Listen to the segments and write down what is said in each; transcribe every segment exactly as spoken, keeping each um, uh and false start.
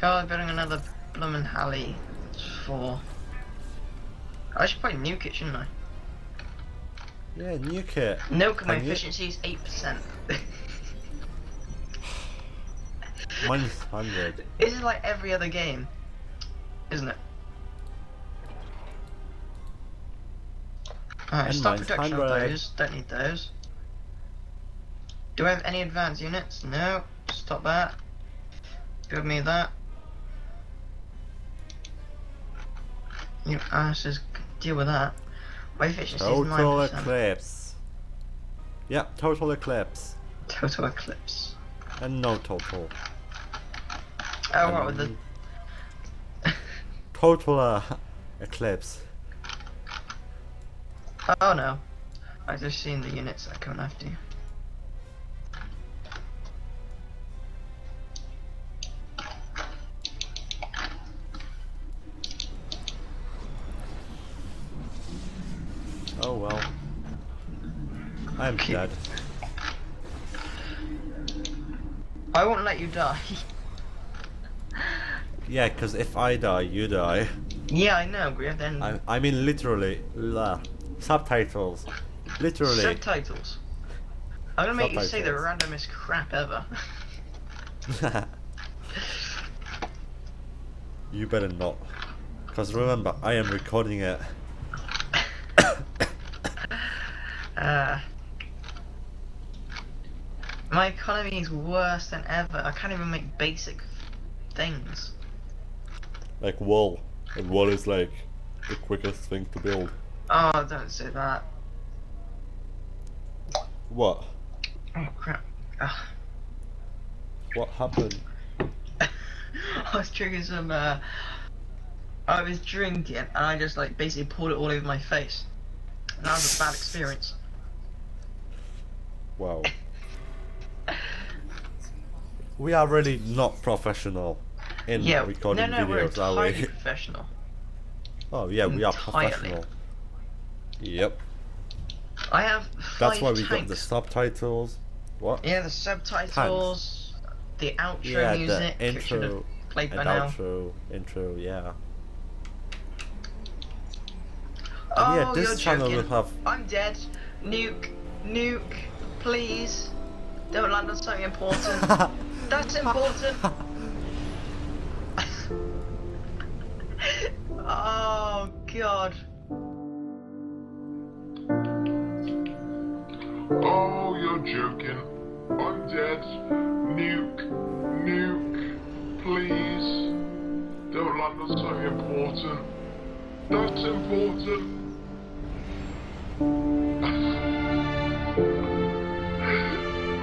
God, building another Bloomin' Halley. It's four. I should probably nuke it, shouldn't I? Yeah, nuke it. Nuke, my efficiency is eight percent. Mine's one hundred. This is like every other game, isn't it? Alright, stop production of those. Don't need those. Do I have any advanced units? No. Stop that. Build me that. You asses, deal with that. My efficiency is nine percent. Total Eclipse. Yeah, Total Eclipse. Total Eclipse. And no total. Oh, um, what with the... Total uh, Eclipse. Oh no. I've just seen the units that are coming after you. Oh well. I'm okay. Dead. I won't let you die. Yeah, because if I die, you die. Yeah, I know, we have to end. I, I mean literally. La. Subtitles. Literally. Subtitles. I'm gonna make subtitles. You say the randomest crap ever. You better not. Because remember, I am recording it. Uh, my economy is worse than ever. I can't even make basic things. Like wool. And wool is like the quickest thing to build. Oh, don't say that. What? Oh crap. Ugh. What happened? I was drinking some, uh... I was drinking and I just like basically poured it all over my face. And that was a bad experience. Wow. We are really not professional in yeah, recording no, no, videos, we're are we? Professional. Oh yeah, we entirely. Are professional. Yep. I have five That's why we tanks. Got the subtitles. What? Yeah, the subtitles, tanks. The outro yeah, music, the intro, should have played by now. Outro, intro, yeah. Oh, yeah, this you're channel joking. Will have... I'm dead. Nuke, nuke, please. Don't land on something important. That's important. Oh God. Oh, you're joking. I'm dead. Nuke, nuke, please. Don't land on something important. That's important.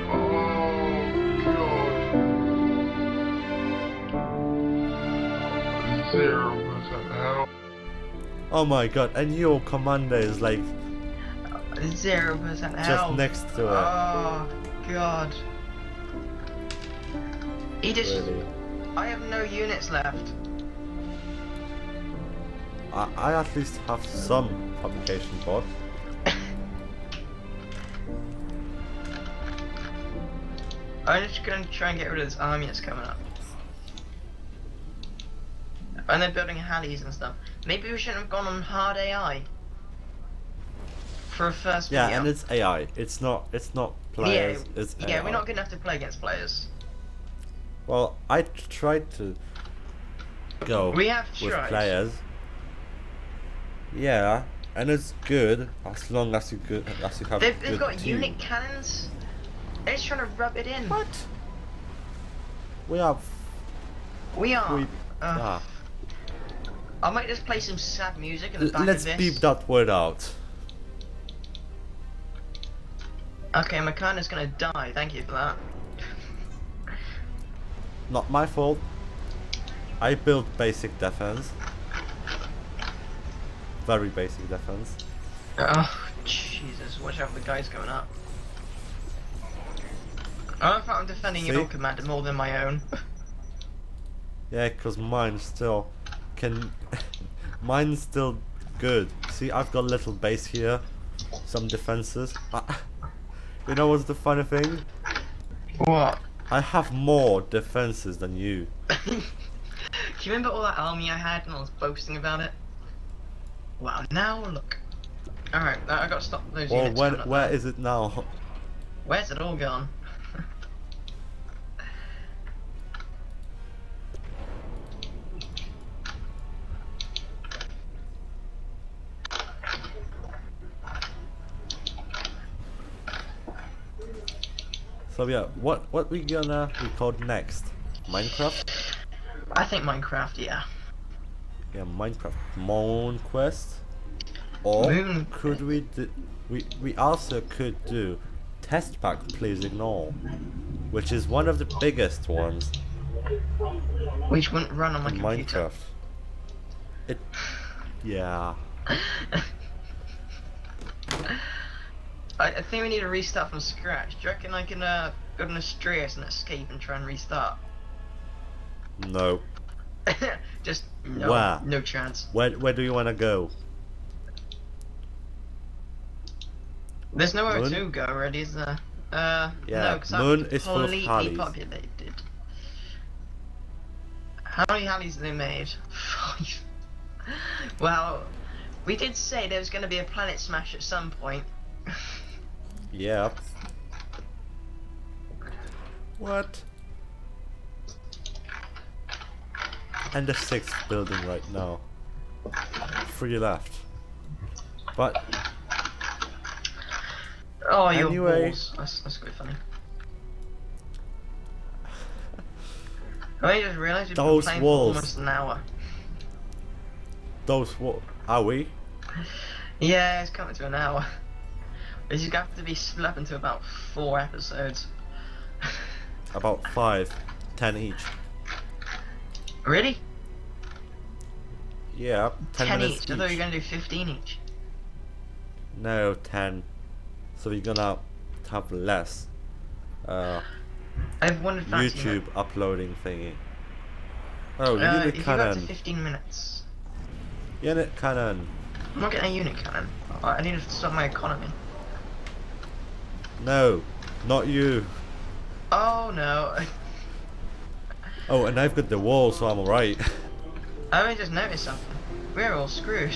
Oh God! Zero was an out. Oh my God! And your commander is like zero was an out. Just next to it. Oh God! He just. Really? I have no units left. I, I at least have some publication board. I'm just gonna try and get rid of this army that's coming up. And they're building Halleys and stuff. Maybe we shouldn't have gone on hard A I. For a first video. Yeah, and it's A I. It's not it's not players, yeah, it's A I. Yeah, we're not gonna have to play against players. Well, I tried to go we have with tried. Players. Yeah, and it's good as long as you good as you have they've, they've good got team. Unit cannons. They're just trying to rub it in. What? We are. We are. We, uh, ah. I might just play some sad music in the L back let's of this. Let's beep that word out. Okay, my clan is gonna die. Thank you for that. Not my fault. I built basic defense. Very basic defense. Oh, Jesus. Watch out for the guys going up. I don't think I'm defending See? Your commander more than my own. Yeah, because mine still can... Mine's still good. See, I've got a little base here. Some defenses. I, you know what's the funny thing? What? I have more defenses than you. you remember all that army I had and I was boasting about it? Wow, now look. Alright, I gotta stop those well, units. Well, where, where is it now? Where's it all gone? So yeah, what what we gonna record next? Minecraft? I think Minecraft, yeah. Yeah, Minecraft, Moon Quest, or Moon. could we do, we we also could do Test Pack, Please Ignore, which is one of the biggest ones. Which wouldn't run on my computer. Minecraft. It, yeah. I think we need to restart from scratch. Do you reckon I can uh, go to Astraeus and escape and try and restart? No. Just no. Where? No chance. Where Where do you want to go? There's nowhere Moon? to go already, is there? Uh, yeah, no, because I'm is completely full of populated. How many Halleys have they made? Five. Well, we did say there was going to be a Planet Smash at some point. Yeah. What? And the sixth building right now. Three left. But. Oh, anyway. Your balls. That's, that's quite funny. I just realised we've been playing walls. for almost an hour. Those walls. Are we? Yeah, it's coming to an hour. This is going to have to be split up into about four episodes. About five, ten each. Really? Yeah, ten, ten minutes each. each. I thought you were going to do fifteen each. No, ten. So we're gonna have less. Uh, I've wondered YouTube that. uploading thingy. Oh, uh, unit cannon. You got to fifteen minutes. Unit cannon. I'm not getting a unit cannon. Oh, I need to stop my economy. No, not you. Oh no. Oh, and I've got the wall, so I'm alright. I only just noticed something. We're all screwed.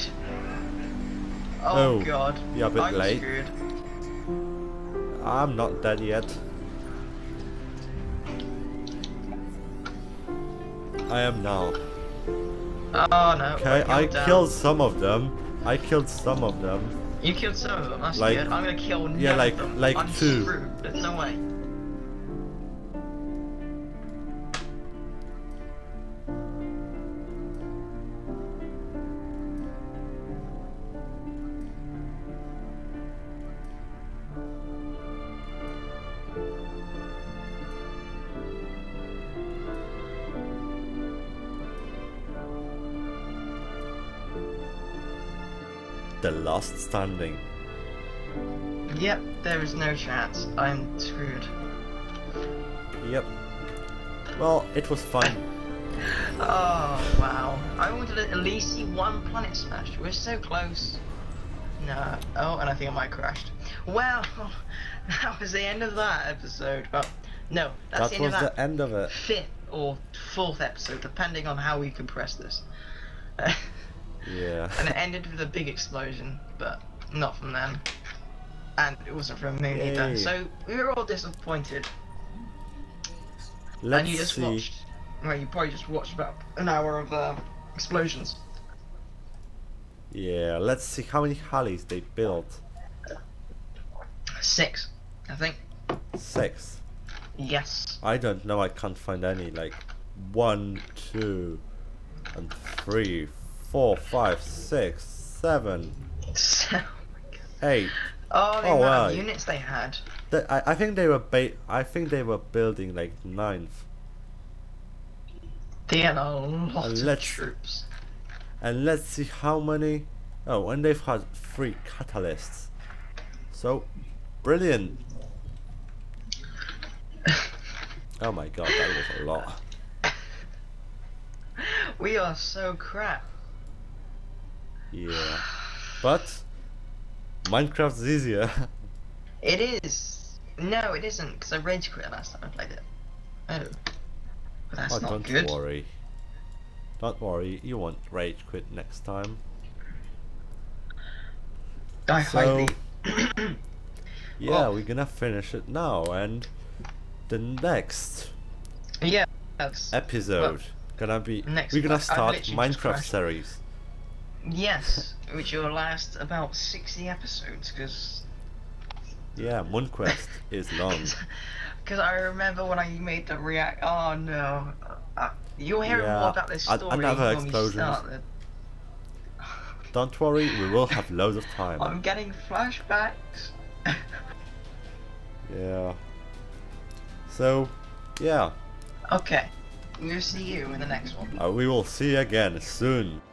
Oh, oh god. You're a bit I'm late. Screwed. I'm not dead yet. I am now. Oh no. Okay, I killed, I killed some of them. I killed some of them. You killed some of them, that's like, good. I'm gonna kill none yeah, like, of them. Like I'm two. screwed. There's no way. The last standing. Yep, there is no chance. I'm screwed. Yep. Well, it was fun. Oh, wow. I wanted to at least see one Planet Smash. We're so close. No. Oh, and I think I might have crashed. Well, that was the end of that episode. Well, no, that's that the, end was of that the end of it. Fifth or fourth episode, depending on how we compress this. Yeah. And it ended with a big explosion, but not from them. And it wasn't from Moon Yay. either. So we were all disappointed. Let's and you just see. watched well you probably just watched about an hour of uh, explosions. Yeah, let's see how many Halleys they built. Six, I think. Six. Yes. I don't know, I can't find any, like one, two and three. Four, five, six, seven, oh eight. Oh, the oh, amount wow. of units they had. They, I, I think they were ba I think they were building like ninth. They had a lot and of troops. And let's see how many. Oh, and they've had three catalysts. So, brilliant. Oh my god, that was a lot. We are so crap. Yeah, but Minecraft's easier. It is. No, it isn't, because I rage quit last time I played it. Oh, but that's oh, not don't good. Don't worry. Don't worry, you won't rage quit next time. Die so, highly. Yeah, oh. We're gonna finish it now, and the next yeah episode well, gonna be next we're gonna start Minecraft series. Yes, which will last about sixty episodes, because yeah, Moon Quest is long. Because I remember when I made the react. Oh no, uh, you'll hear yeah, more about this story another when we start the... Don't worry, we will have loads of time. I'm getting flashbacks. Yeah. So, yeah. Okay. We'll see you in the next one. Uh, we will see you again soon.